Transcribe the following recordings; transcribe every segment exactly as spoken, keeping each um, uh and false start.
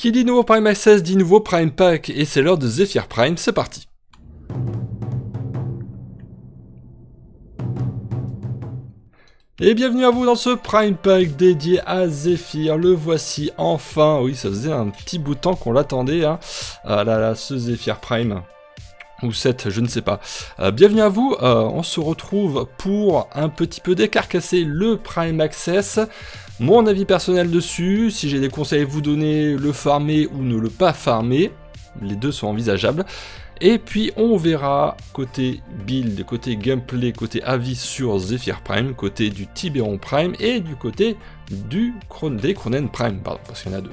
Qui dit nouveau Prime Access dit nouveau Prime Pack, et c'est l'heure de Zephyr Prime, c'est parti. Et bienvenue à vous dans ce Prime Pack dédié à Zephyr, le voici enfin, oui ça faisait un petit bout de temps qu'on l'attendait, hein. Ah là là, ce Zephyr Prime, ou sept, je ne sais pas. Euh, bienvenue à vous, euh, on se retrouve pour un petit peu décarcasser le Prime Access. Mon avis personnel dessus, si j'ai des conseils à vous donner, le farmer ou ne le pas farmer, les deux sont envisageables. Et puis on verra côté build, côté gameplay, côté avis sur Zephyr Prime, côté du Tiberon Prime et du côté du Kron des Kronen Prime, pardon, parce qu'il y en a deux.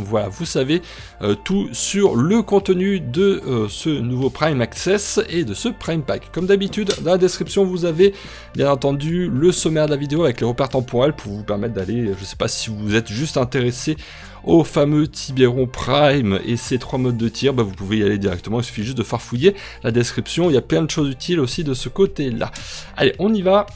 Voilà, vous savez euh, tout sur le contenu de euh, ce nouveau Prime Access et de ce Prime Pack. Comme d'habitude, dans la description, vous avez bien entendu le sommaire de la vidéo avec les repères temporels pour vous permettre d'aller, je sais pas si vous êtes juste intéressé au fameux Tiberon Prime et ses trois modes de tir, bah vous pouvez y aller directement, il suffit juste de farfouiller la description, il y a plein de choses utiles aussi de ce côté-là. Allez, on y va.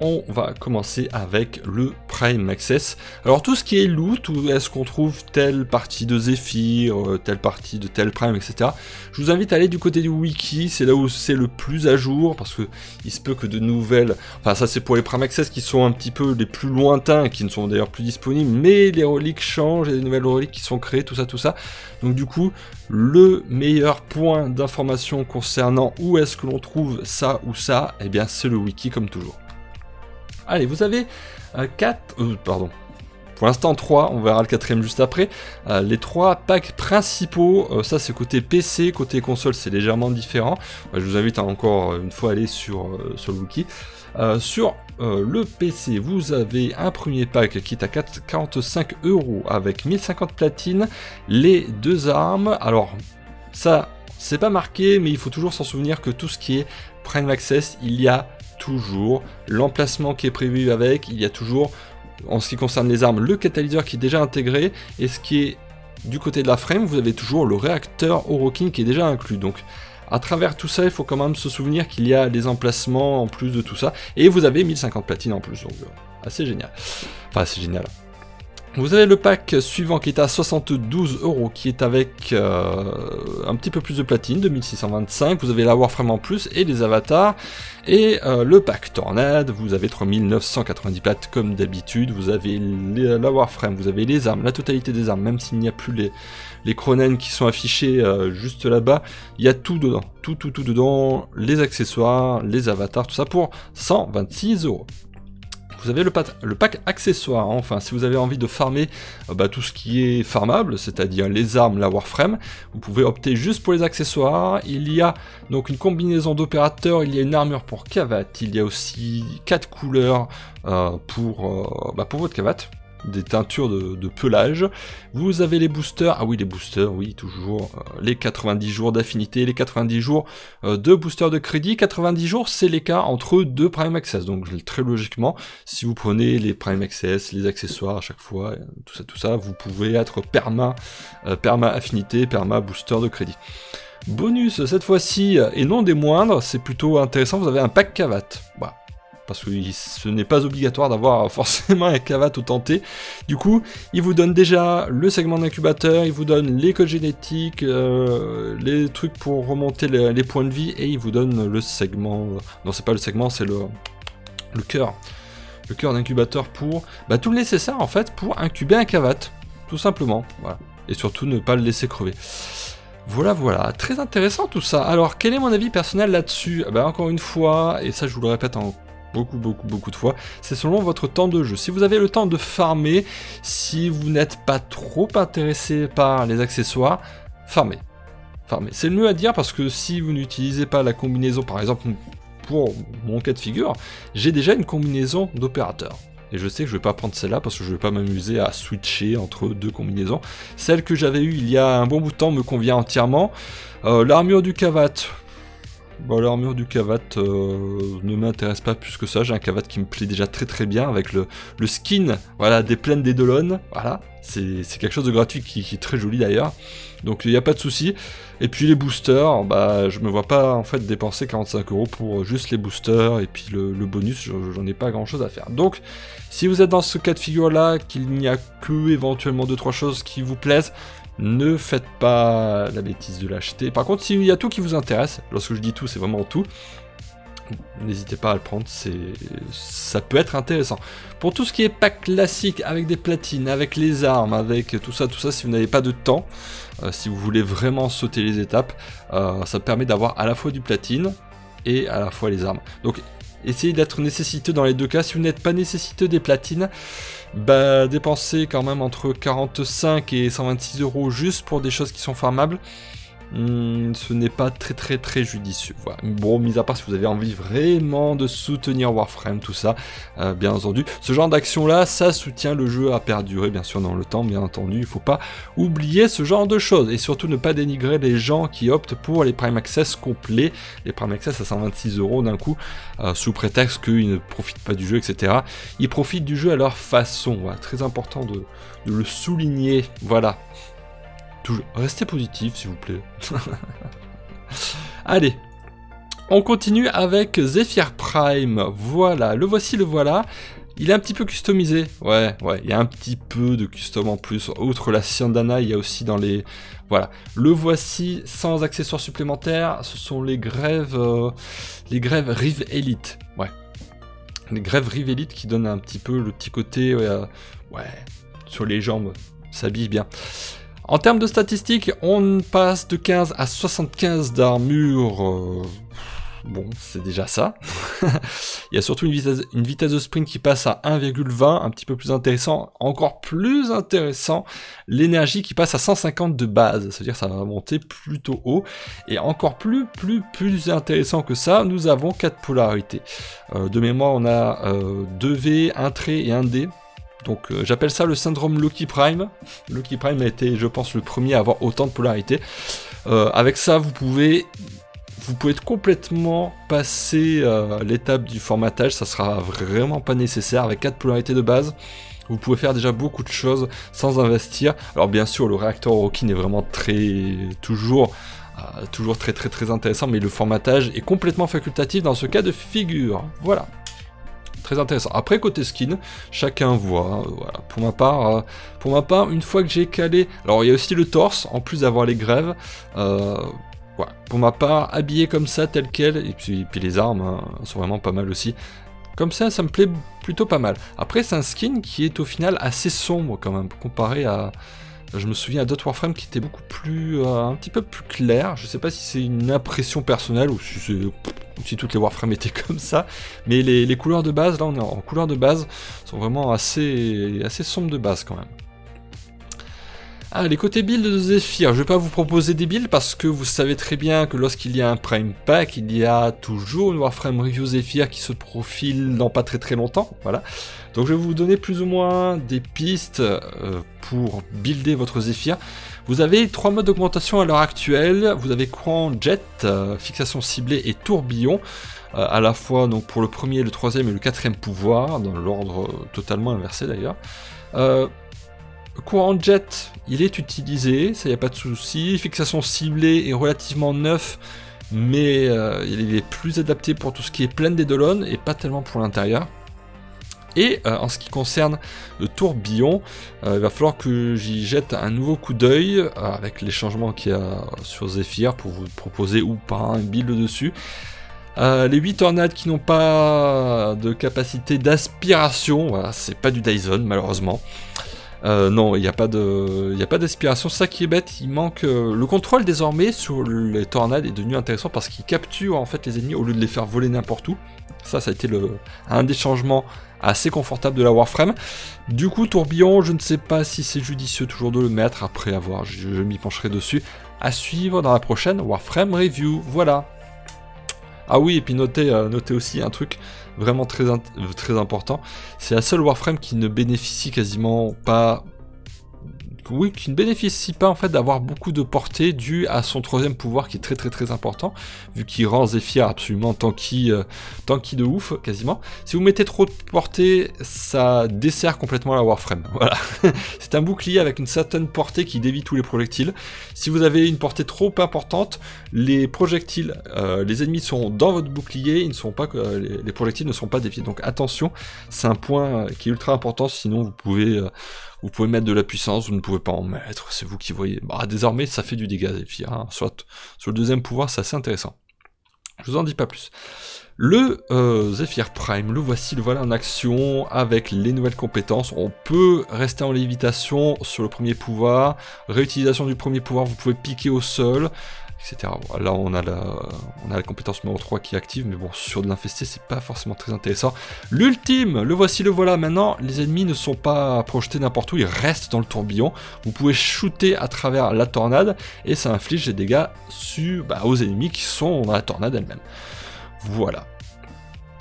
On va commencer avec le Prime Access. Alors tout ce qui est loot, où est-ce qu'on trouve telle partie de Zephyr, telle partie de tel Prime, et cetera. Je vous invite à aller du côté du wiki, c'est là où c'est le plus à jour, parce que il se peut que de nouvelles... Enfin ça c'est pour les Prime Access qui sont un petit peu les plus lointains, qui ne sont d'ailleurs plus disponibles, mais les reliques changent, il y a des nouvelles reliques qui sont créées, tout ça, tout ça. Donc du coup, le meilleur point d'information concernant où est-ce que l'on trouve ça ou ça, eh bien c'est le wiki comme toujours. Allez, vous avez quatre, euh, euh, pardon, pour l'instant trois, on verra le quatrième juste après, euh, les trois packs principaux, euh, ça c'est côté P C, côté console c'est légèrement différent, euh, je vous invite à encore une fois aller sur, euh, sur le wiki. Euh, sur euh, le P C, vous avez un premier pack qui est à quarante-cinq euros avec mille cinquante platines, les deux armes, alors ça c'est pas marqué mais il faut toujours s'en souvenir que tout ce qui est Prime Access, il y a toujours l'emplacement qui est prévu avec, il y a toujours, en ce qui concerne les armes, le catalyseur qui est déjà intégré, et ce qui est du côté de la frame, vous avez toujours le réacteur Orokin qui est déjà inclus. Donc à travers tout ça, il faut quand même se souvenir qu'il y a les emplacements en plus de tout ça, et vous avez mille cinquante platines en plus, donc assez génial. Enfin, assez génial. Vous avez le pack suivant qui est à soixante-douze euros, qui est avec euh, un petit peu plus de platine, deux mille six cent vingt-cinq, vous avez la Warframe en plus et les avatars, et euh, le pack Tornade, vous avez trois mille neuf cent quatre-vingt-dix plates comme d'habitude, vous avez les, la Warframe, vous avez les armes, la totalité des armes, même s'il n'y a plus les, les Kronen qui sont affichés euh, juste là-bas, il y a tout dedans, tout tout tout dedans, les accessoires, les avatars, tout ça pour cent vingt-six euros. Vous avez le pack, le pack accessoires, hein. Enfin si vous avez envie de farmer euh, bah, tout ce qui est farmable, c'est-à-dire les armes, la Warframe, vous pouvez opter juste pour les accessoires. Il y a donc une combinaison d'opérateurs, il y a une armure pour cavate, il y a aussi quatre couleurs euh, pour, euh, bah, pour votre cavate, des teintures de, de pelage. Vous avez les boosters, ah oui les boosters, oui toujours, euh, les quatre-vingt-dix jours d'affinité, les quatre-vingt-dix jours euh, de boosters de crédit, quatre-vingt-dix jours c'est l'écart entre deux Prime Access, donc très logiquement, si vous prenez les Prime Access, les accessoires à chaque fois, euh, tout ça, tout ça, vous pouvez être perma, euh, perma affinité, perma booster de crédit. Bonus, cette fois-ci, et non des moindres, c'est plutôt intéressant, vous avez un pack cavate, voilà. Parce que ce n'est pas obligatoire d'avoir forcément un cavate au tenté. Du coup, il vous donne déjà le segment d'incubateur, il vous donne les codes génétiques, euh, les trucs pour remonter les, les points de vie, et il vous donne le segment... Non, c'est pas le segment, c'est le, le cœur. Le cœur d'incubateur pour... Bah, tout le nécessaire, en fait, pour incuber un cavate. Tout simplement, voilà. Et surtout, ne pas le laisser crever. Voilà, voilà, très intéressant tout ça. Alors, quel est mon avis personnel là-dessus? Bah, encore une fois, et ça, je vous le répète en... beaucoup, beaucoup, beaucoup de fois, c'est selon votre temps de jeu. Si vous avez le temps de farmer, si vous n'êtes pas trop intéressé par les accessoires, farmez. Farmez. C'est le mieux à dire parce que si vous n'utilisez pas la combinaison, par exemple, pour mon cas de figure, j'ai déjà une combinaison d'opérateurs. Et je sais que je ne vais pas prendre celle-là parce que je ne vais pas m'amuser à switcher entre deux combinaisons. Celle que j'avais eue il y a un bon bout de temps me convient entièrement. Euh, l'armure du cavate... Bon, l'armure du cavate euh, ne m'intéresse pas plus que ça, j'ai un cavate qui me plaît déjà très très bien avec le, le skin, voilà, des Plaines des Dolones, voilà, C'est quelque chose de gratuit qui, qui est très joli d'ailleurs. Donc il n'y a pas de souci. Et puis les boosters, bah, je me vois pas en fait dépenser quarante-cinq euros pour juste les boosters et puis le, le bonus, j'en ai pas grand chose à faire. Donc si vous êtes dans ce cas de figure là, qu'il n'y a que éventuellement deux trois choses qui vous plaisent, ne faites pas la bêtise de l'acheter. Par contre, s'il y a tout qui vous intéresse, lorsque je dis tout, c'est vraiment tout, n'hésitez pas à le prendre, ça peut être intéressant. Pour tout ce qui est pack classique, avec des platines, avec les armes, avec tout ça, tout ça, si vous n'avez pas de temps, euh, si vous voulez vraiment sauter les étapes, euh, ça permet d'avoir à la fois du platine et à la fois les armes. Donc essayez d'être nécessiteux dans les deux cas. Si vous n'êtes pas nécessiteux des platines, bah dépensez quand même entre quarante-cinq et cent vingt-six euros juste pour des choses qui sont farmables. Mmh, ce n'est pas très très très judicieux, voilà. Bon, mis à part si vous avez envie vraiment de soutenir Warframe, tout ça, euh, bien entendu, ce genre d'action là, ça soutient le jeu à perdurer, bien sûr, dans le temps, bien entendu, il faut pas oublier ce genre de choses, et surtout ne pas dénigrer les gens qui optent pour les Prime Access complets, les Prime Access à cent vingt-six euros d'un coup, euh, sous prétexte qu'ils ne profitent pas du jeu, et cetera. Ils profitent du jeu à leur façon, voilà. Très important de, de le souligner, voilà. Toujours. Restez positif, s'il vous plaît. Allez, on continue avec Zephyr Prime. Voilà, le voici, le voilà. Il est un petit peu customisé. Ouais, ouais, il y a un petit peu de custom en plus. Outre la Siandana, il y a aussi dans les... Voilà, le voici sans accessoires supplémentaires. Ce sont les grèves... Euh, les grèves Rive Elite. Ouais. Les grèves Rive Elite qui donnent un petit peu le petit côté... Ouais, euh, ouais, sur les jambes. S'habille bien. En termes de statistiques, on passe de quinze à soixante-quinze d'armure, euh, bon, c'est déjà ça. Il y a surtout une vitesse, une vitesse de sprint qui passe à un virgule vingt, un petit peu plus intéressant, encore plus intéressant, l'énergie qui passe à cent cinquante de base, c'est-à-dire ça va monter plutôt haut, et encore plus, plus, plus intéressant que ça, nous avons quatre polarités. Euh, de mémoire, on a euh, deux V, un trait et un dé. Donc euh, j'appelle ça le syndrome Loki Prime. Loki Prime a été, je pense, le premier à avoir autant de polarité. Euh, avec ça, vous pouvez, vous pouvez complètement passer euh, l'étape du formatage. Ça sera vraiment pas nécessaire. Avec quatre polarités de base, vous pouvez faire déjà beaucoup de choses sans investir. Alors bien sûr, le réacteur Orokin est vraiment très, toujours, euh, toujours très très très intéressant. Mais le formatage est complètement facultatif dans ce cas de figure. Voilà. Très intéressant. Après, côté skin, chacun voit, euh, voilà. Pour ma part, euh, pour ma part, une fois que j'ai calé, alors il y a aussi le torse, en plus d'avoir les grèves, euh, voilà. Pour ma part, habillé comme ça, tel quel, et puis, et puis les armes hein, sont vraiment pas mal aussi, comme ça, ça me plaît plutôt pas mal. Après, c'est un skin qui est au final assez sombre quand même, comparé à, je me souviens à d'autres Warframe qui étaient beaucoup plus, euh, un petit peu plus clair. Je sais pas si c'est une impression personnelle ou si c'est... si toutes les Warframes étaient comme ça, mais les, les couleurs de base, là on est en, en couleurs de base, sont vraiment assez, assez sombres de base quand même. Ah, les côtés build de Zephyr, je ne vais pas vous proposer des builds parce que vous savez très bien que lorsqu'il y a un Prime Pack, il y a toujours une Warframe Review Zephyr qui se profile dans pas très très longtemps, voilà. Donc je vais vous donner plus ou moins des pistes euh, pour builder votre Zephyr. Vous avez trois modes d'augmentation à l'heure actuelle, vous avez courant jet, euh, fixation ciblée et tourbillon, euh, à la fois donc pour le premier, le troisième et le quatrième pouvoir, dans l'ordre euh, totalement inversé d'ailleurs. Euh, courant jet, il est utilisé, ça y a pas de souci, fixation ciblée est relativement neuf, mais euh, il est plus adapté pour tout ce qui est Plaines des Dolones et pas tellement pour l'intérieur. Et euh, en ce qui concerne le tourbillon, euh, il va falloir que j'y jette un nouveau coup d'œil euh, avec les changements qu'il y a sur Zephyr pour vous proposer ou pas un build dessus. Euh, les huit tornades qui n'ont pas de capacité d'aspiration, voilà, c'est pas du Dyson malheureusement. Euh, non, il n'y a pas d'aspiration, ça qui est bête, il manque... Euh, le contrôle désormais sur les tornades est devenu intéressant parce qu'il capture en fait les ennemis au lieu de les faire voler n'importe où. Ça, ça a été le, un des changements assez confortable de la Warframe. Du coup, tourbillon, je ne sais pas si c'est judicieux toujours de le mettre, après avoir, je, je m'y pencherai dessus, à suivre dans la prochaine Warframe Review, voilà. Ah oui, et puis notez, euh, notez aussi un truc vraiment très, très important, c'est la seule Warframe qui ne bénéficie quasiment pas oui, qui ne bénéficie pas en fait d'avoir beaucoup de portée due à son troisième pouvoir qui est très très très important, vu qu'il rend Zephyr absolument tanky, euh, tanky de ouf quasiment. Si vous mettez trop de portée, ça dessert complètement la Warframe. Voilà. C'est un bouclier avec une certaine portée qui dévie tous les projectiles. Si vous avez une portée trop importante, les projectiles, euh, les ennemis sont dans votre bouclier, ils ne sont pas, euh, les projectiles ne sont pas déviés. Donc attention, c'est un point qui est ultra important, sinon vous pouvez... Euh, Vous pouvez mettre de la puissance, vous ne pouvez pas en mettre, c'est vous qui voyez. Bah, désormais, ça fait du dégât, Zephyr. Hein. Soit sur le deuxième pouvoir, c'est assez intéressant. Je vous en dis pas plus. Le euh, Zephyr Prime, le voici, le voilà en action avec les nouvelles compétences. On peut rester en lévitation sur le premier pouvoir. Réutilisation du premier pouvoir, vous pouvez piquer au sol, et cetera. Là, on a la, on a la compétence numéro trois qui est active, mais bon, sur de l'infesté, c'est pas forcément très intéressant. L'ultime, le voici, le voilà. Maintenant, les ennemis ne sont pas projetés n'importe où, ils restent dans le tourbillon. Vous pouvez shooter à travers la tornade, et ça inflige des dégâts sur, bah, aux ennemis qui sont dans la tornade elle-même. Voilà.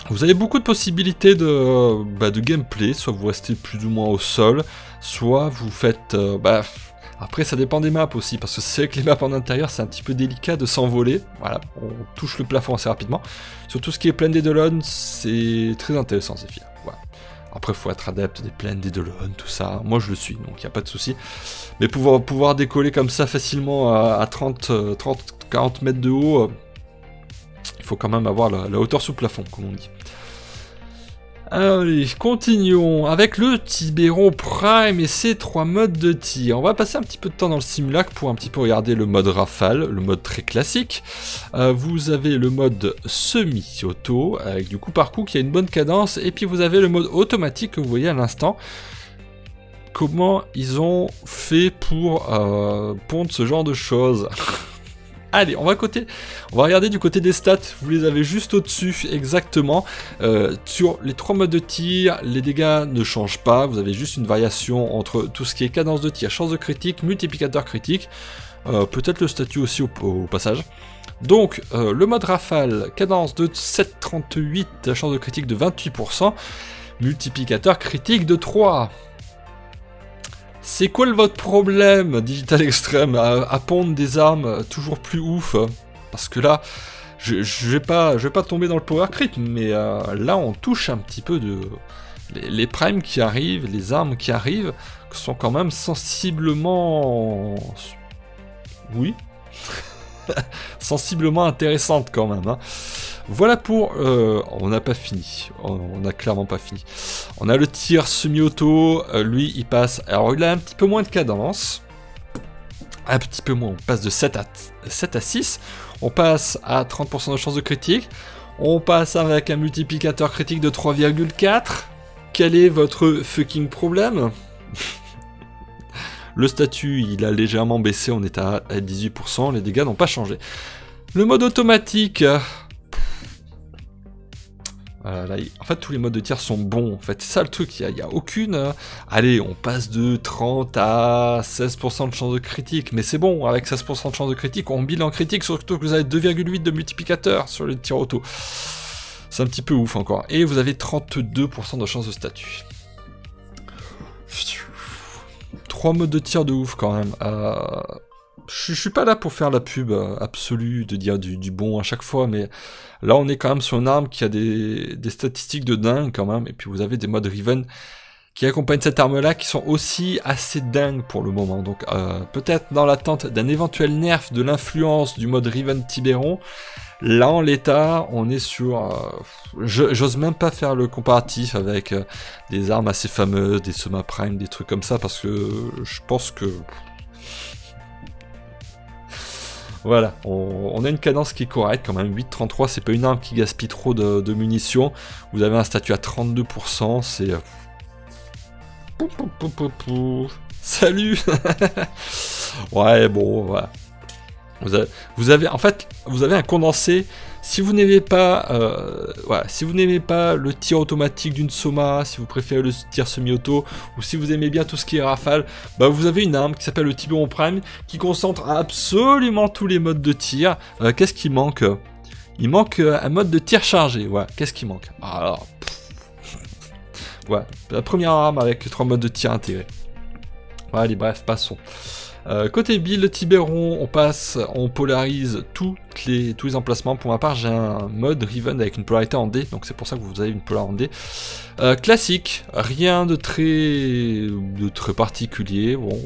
Vous avez beaucoup de possibilités de, bah, de gameplay, soit vous restez plus ou moins au sol, soit vous faites... Euh, bah, après, ça dépend des maps aussi, parce que c'est vrai que les maps en intérieur, c'est un petit peu délicat de s'envoler. Voilà, on touche le plafond assez rapidement. Sur tout ce qui est Plaines des Dolones, c'est très intéressant, Zephyr. Voilà. Après, il faut être adepte des Plaines des Dolones, tout ça. Moi, je le suis, donc il n'y a pas de souci. Mais pouvoir, pouvoir décoller comme ça facilement à trente à quarante mètres de haut, il faut quand même avoir la, la hauteur sous plafond, comme on dit. Allez, continuons avec le Tiberon Prime et ses trois modes de tir. On va passer un petit peu de temps dans le simulacre pour un petit peu regarder le mode rafale, le mode très classique. Euh, vous avez le mode semi-auto, avec du coup par coup qui a une bonne cadence. Et puis vous avez le mode automatique que vous voyez à l'instant. Comment ils ont fait pour euh, pondre ce genre de choses? Allez, on va, côté, on va regarder du côté des stats, vous les avez juste au-dessus, exactement. Euh, sur les trois modes de tir, les dégâts ne changent pas, vous avez juste une variation entre tout ce qui est cadence de tir, chance de critique, multiplicateur critique, euh, peut-être le statut aussi au, au passage. Donc, euh, le mode rafale, cadence de sept virgule trente-huit, chance de critique de vingt-huit pour cent, multiplicateur critique de trois. C'est quoi le votre problème, Digital Extreme, à, à pondre des armes toujours plus ouf? Parce que là, je, je, vais pas, je vais pas tomber dans le power crit, mais euh, là on touche un petit peu de... Les, les primes qui arrivent, les armes qui arrivent, sont quand même sensiblement... Oui sensiblement intéressantes quand même, hein. Voilà pour... Euh, on n'a pas fini. On n'a clairement pas fini. On a le tir semi-auto. Euh, lui, il passe... Alors, il a un petit peu moins de cadence. Un petit peu moins. On passe de sept à six. On passe à trente pour cent de chance de critique. On passe avec un multiplicateur critique de trois virgule quatre. Quel est votre fucking problème? Le statut, il a légèrement baissé. On est à dix-huit pour cent. Les dégâts n'ont pas changé. Le mode automatique... Euh, là, en fait tous les modes de tir sont bons, en fait c'est ça le truc, il n'y a, a aucune euh... allez, on passe de trente à seize pour cent de chance de critique, mais c'est bon, avec seize pour cent de chance de critique on bille en critique, surtout que vous avez deux virgule huit de multiplicateur sur le tir auto, c'est un petit peu ouf encore, et vous avez trente-deux pour cent de chance de statut. Trois modes de tir de ouf quand même. euh... Je suis pas là pour faire la pub absolue, de dire du, du bon à chaque fois, mais là on est quand même sur une arme qui a des, des statistiques de dingue quand même, et puis vous avez des modes Riven qui accompagnent cette arme-là, qui sont aussi assez dingues pour le moment. Donc euh, peut-être dans l'attente d'un éventuel nerf de l'influence du mode Riven Tiberon, là en l'état, on est sur... Euh, j'ose même pas faire le comparatif avec euh, des armes assez fameuses, des Soma Prime, des trucs comme ça, parce que euh, je pense que... Voilà, on, on a une cadence qui est correcte quand même, huit virgule trente-trois, c'est pas une arme qui gaspille trop de, de munitions. Vous avez un statut à trente-deux pour cent, c'est... Salut. Ouais, bon, voilà. Vous avez, vous avez, en fait, vous avez un condensé. Si vous n'aimez pas, euh, voilà, si vous n'aimez pas le tir automatique d'une Soma, si vous préférez le tir semi-auto, ou si vous aimez bien tout ce qui est rafale, bah vous avez une arme qui s'appelle le Tiberon Prime, qui concentre absolument tous les modes de tir. Euh, Qu'est-ce qui manque? Il manque un mode de tir chargé. Voilà. Qu'est-ce qui manque? Alors, pff, ouais, la première arme avec trois modes de tir intégrés. Allez, bref, passons. Euh, côté build Tiberon, on passe, on polarise toutes les, tous les emplacements. Pour ma part, j'ai un mode Riven avec une polarité en D, donc c'est pour ça que vous avez une polar en D. Euh, classique, rien de très, de très particulier. Bon,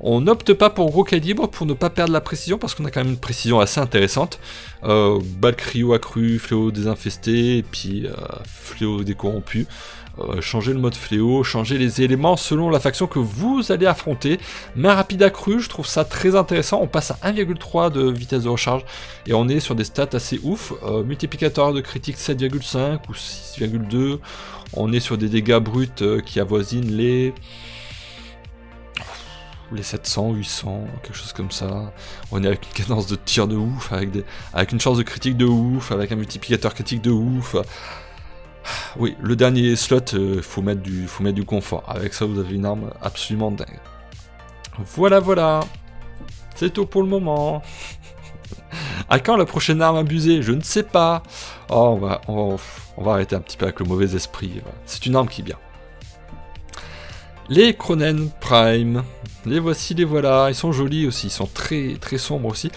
on n'opte pas pour gros calibre pour ne pas perdre la précision, parce qu'on a quand même une précision assez intéressante. Euh, balle cryo accrue, fléau désinfesté, et puis euh, fléau décorrompu. Euh, changer le mode fléau, changer les éléments selon la faction que vous allez affronter. Main rapide accrue, je trouve ça très intéressant. On passe à un virgule trois de vitesse de recharge et on est sur des stats assez ouf. Euh, multiplicateur de critique sept virgule cinq ou six virgule deux. On est sur des dégâts bruts euh, qui avoisinent les... les sept cents, huit cents, quelque chose comme ça. On est avec une cadence de tir de ouf, avec, des... avec une chance de critique de ouf, avec un multiplicateur critique de ouf. Oui, le dernier slot, euh, faut mettre du, faut mettre du confort. Avec ça, vous avez une arme absolument dingue. Voilà, voilà. C'est tout pour le moment. À quand la prochaine arme abusée? Je ne sais pas. Oh, on va, on, on va arrêter un petit peu avec le mauvais esprit. C'est une arme qui est bien. Les Kronen Prime. Les voici, les voilà. Ils sont jolis aussi. Ils sont très, très sombres aussi. Vis-à-vis,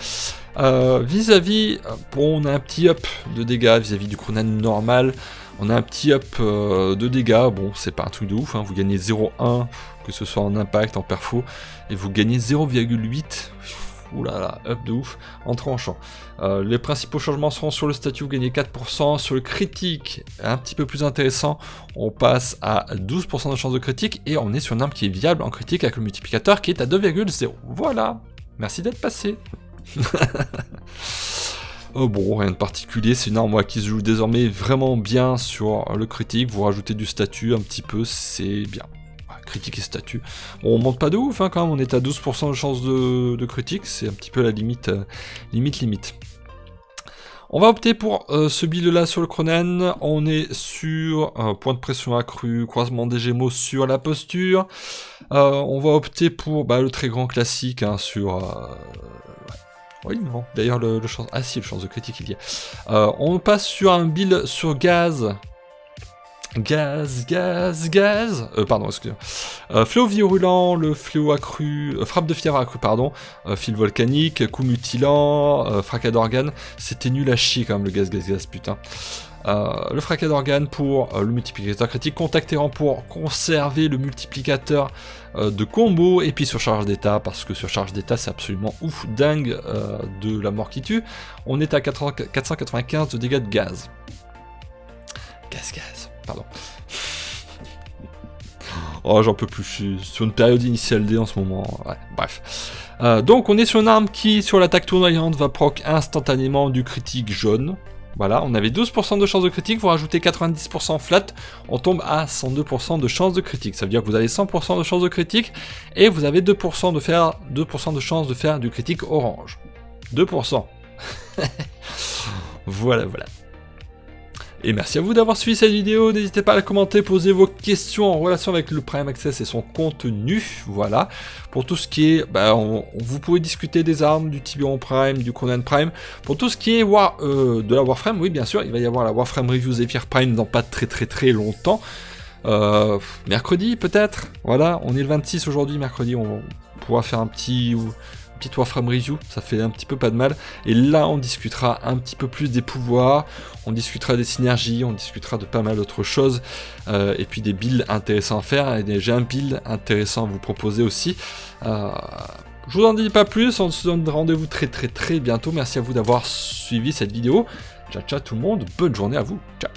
euh, -vis, bon, on a un petit up de dégâts vis-à-vis -vis du Kronen normal. On a un petit up euh, de dégâts, bon c'est pas un truc de ouf, hein. Vous gagnez zéro virgule un, que ce soit en impact, en perfo, et vous gagnez zéro virgule huit, oulala, up de ouf, en tranchant. Euh, les principaux changements seront sur le statut, vous gagnez quatre pour cent, sur le critique, un petit peu plus intéressant, on passe à douze pour cent de chance de critique, et on est sur une arme qui est viable en critique avec le multiplicateur qui est à deux virgule zéro, voilà, merci d'être passé. Oh bon, rien de particulier, c'est une arme moi, qui se joue désormais vraiment bien sur le critique, vous rajoutez du statut un petit peu, c'est bien. Ouais, critique et statut, bon, on monte pas de ouf hein, quand même, on est à douze pour cent de chance de, de critique, c'est un petit peu la limite, euh, limite, limite. On va opter pour euh, ce build là sur le Kronen, on est sur euh, point de pression accru, croisement des gémeaux sur la posture, euh, on va opter pour bah, le très grand classique hein, sur... Euh, Oui, non. D'ailleurs, le, le chance... Ah si, le chance de critique, il y a. Euh, on passe sur un build sur gaz. Gaz, gaz, gaz. Euh, pardon, excusez-moi. Euh, fléau virulent, le fléau accru... Euh, frappe de fièvre accru, pardon. Euh, fil volcanique, coup mutilant, euh, fracas d'organes. C'était nul à chier, quand même, le gaz, gaz, gaz, putain. Euh, le fracas d'organes pour euh, le multiplicateur critique, contact errant pour conserver le multiplicateur euh, de combo, et puis surcharge d'état, parce que surcharge d'état c'est absolument ouf, dingue, euh, de la mort qui tue. On est à quatre cent quatre-vingt-quinze de dégâts de gaz. Gaz, gaz, pardon. Oh, j'en peux plus, je suis sur une période initiale D en ce moment, ouais, bref. Euh, donc on est sur une arme qui, sur l'attaque tournoyante, va proc instantanément du critique jaune. Voilà, on avait douze pour cent de chance de critique, vous rajoutez quatre-vingt-dix pour cent flat, on tombe à cent deux pour cent de chance de critique. Ça veut dire que vous avez cent pour cent de chance de critique et vous avez deux pour cent de faire deux pour cent de chance de faire du critique orange. deux pour cent. Voilà, voilà. Et merci à vous d'avoir suivi cette vidéo, n'hésitez pas à la commenter, poser vos questions en relation avec le Prime Access et son contenu, voilà. Pour tout ce qui est, bah, on, vous pouvez discuter des armes, du Tiberon Prime, du Kronen Prime. Pour tout ce qui est war, euh, de la Warframe, oui bien sûr, il va y avoir la Warframe Review Zephyr Prime dans pas très très très longtemps. Euh, mercredi peut-être, voilà, on est le vingt-six aujourd'hui, mercredi on pourra faire un petit... Ou, petite Warframe Review, ça fait un petit peu pas de mal, et là on discutera un petit peu plus des pouvoirs, on discutera des synergies, on discutera de pas mal d'autres choses, euh, et puis des builds intéressants à faire, et j'ai un build intéressant à vous proposer aussi. Euh, je vous en dis pas plus, on se donne rendez-vous très très très bientôt, merci à vous d'avoir suivi cette vidéo, ciao ciao tout le monde, bonne journée à vous, ciao.